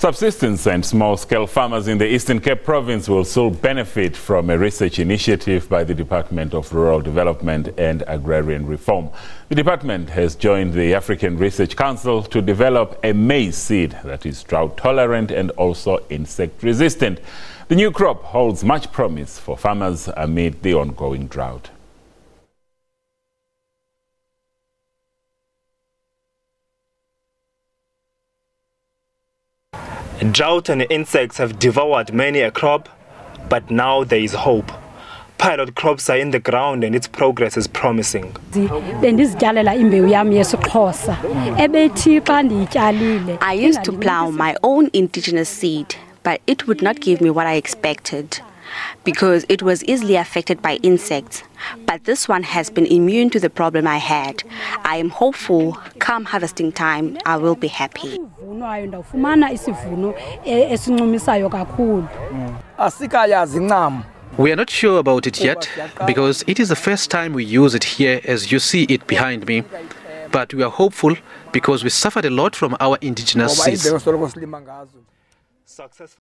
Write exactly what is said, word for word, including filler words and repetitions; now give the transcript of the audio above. Subsistence and small-scale farmers in the Eastern Cape province will still benefit from a research initiative by the Department of Rural Development and Agrarian Reform. The department has joined the African Research Council to develop a maize seed that is drought-tolerant and also insect-resistant. The new crop holds much promise for farmers amid the ongoing drought. Drought and insects have devoured many a crop, but now there is hope. Pilot crops are in the ground and its progress is promising. I used to plow my own indigenous seed, but it would not give me what I expected because it was easily affected by insects. But this one has been immune to the problem I had. I am hopeful come harvesting time, I will be happy. We are not sure about it yet because it is the first time we use it here, as you see it behind me. But we are hopeful because we suffered a lot from our indigenous seeds.